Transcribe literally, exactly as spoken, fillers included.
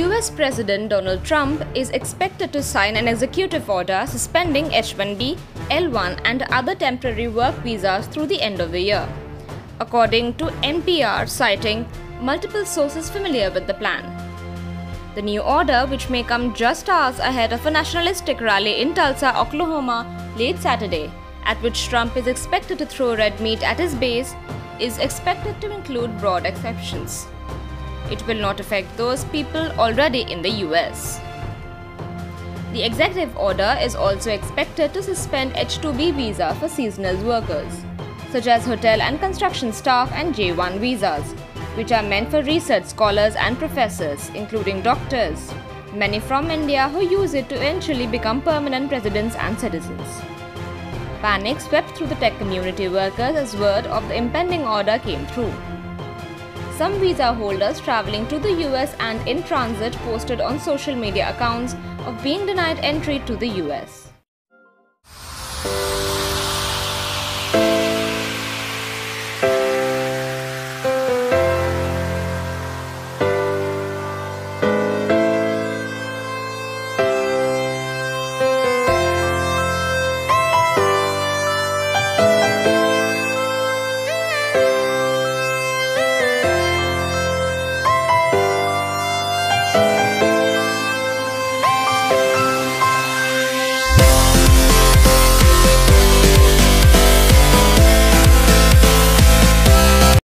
U S President Donald Trump is expected to sign an executive order suspending H one B, L one and other temporary work visas through the end of the year, according to N P R, citing multiple sources familiar with the plan. The new order, which may come just hours ahead of a nationalistic rally in Tulsa, Oklahoma, late Saturday, at which Trump is expected to throw red meat at his base, is expected to include broad exceptions. It will not affect those people already in the U S. The executive order is also expected to suspend H two B visa for seasonal workers, such as hotel and construction staff, and J one visas, which are meant for research scholars and professors, including doctors, many from India who use it to eventually become permanent residents and citizens. Panic swept through the tech community workers as word of the impending order came through. Some visa holders traveling to the U S and in transit posted on social media accounts of being denied entry to the U S